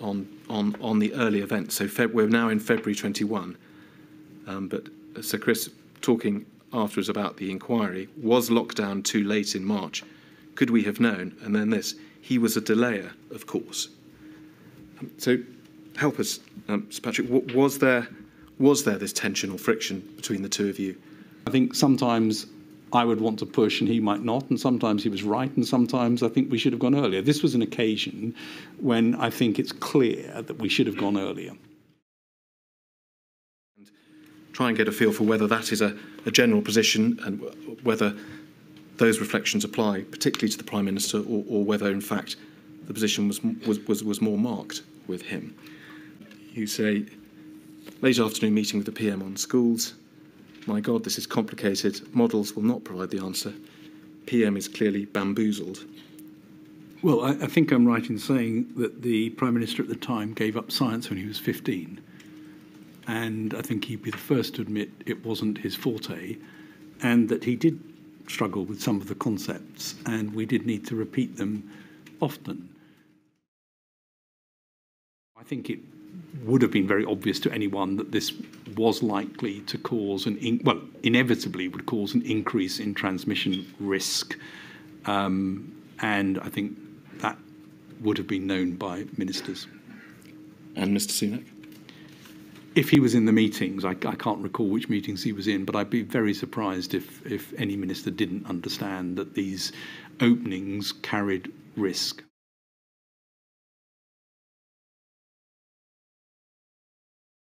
on the early events. So we're now in February 21. But Sir Chris, talking afterwards about the inquiry, was lockdown too late in March? Could we have known? And then this, he was a delayer, of course. So help us, Sir Patrick, was there this tension or friction between the two of you? I think sometimes I would want to push and he might not, and sometimes he was right, and sometimes I think we should have gone earlier. This was an occasion when I think it's clear that we should have gone earlier. And try and get a feel for whether that is a general position and whether those reflections apply particularly to the Prime Minister, or whether, in fact, the position was more marked with him. You say, late afternoon meeting with the PM on schools. My God, this is complicated. Models will not provide the answer. PM is clearly bamboozled. Well, I think I'm right in saying that the Prime Minister at the time gave up science when he was 15. And I think he'd be the first to admit it wasn't his forte, and that he did struggle with some of the concepts, and we did need to repeat them often. I think it would have been very obvious to anyone that this was likely to cause inevitably would cause an increase in transmission risk, and I think that would have been known by ministers. And Mr. Sunak? If he was in the meetings, I can't recall which meetings he was in, but I'd be very surprised if any minister didn't understand that these openings carried risk.